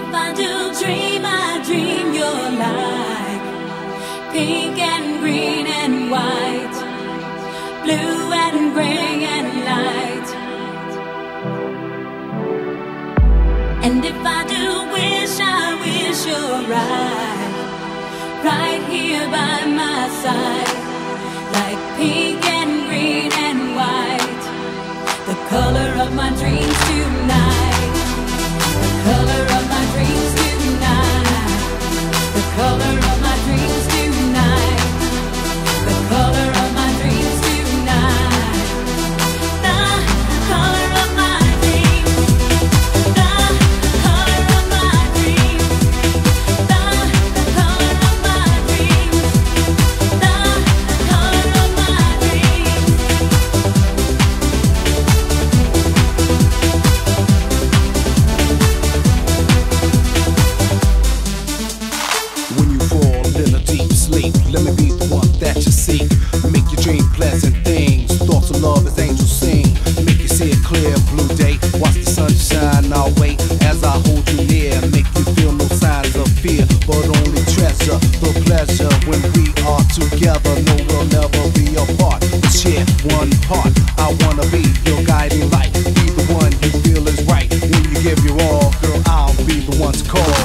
if I do dream, I dream your light. Pink and green and white, blue and gray and light. And if I do wish, I wish you're right, right here by my side. Like pink and green and white, the color of my dreams tonight. The color of my dreams tonight. The color of my dreams tonight. The color of my dreams tonight. The color of my dreams. The color of my dreams. The color of my dreams. The color of my dreams. When you fall in a deep sleep, let me be the one that you seek. Make your dream pleasant things, thoughts of love as angels sing. Make you see a clear blue day, watch the sun shine our way. As I hold you near, make you feel no signs of fear, but only treasure the pleasure when we are together. No, we'll never be apart, we share one heart. I wanna be your guiding light, be the one you feel is right. When you give your all, girl, I'll be the one to call.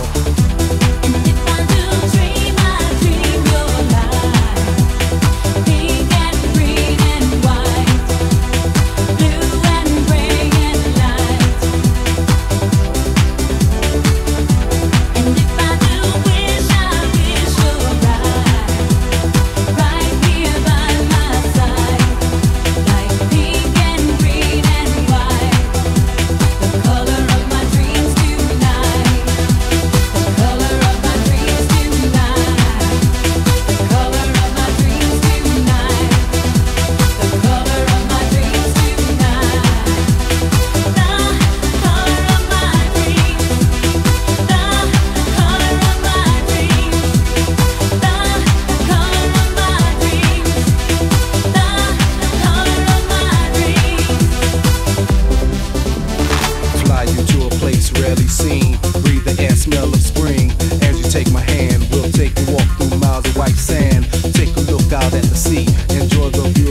Take a walk through miles of white sand. Take a look out at the sea. Enjoy the view.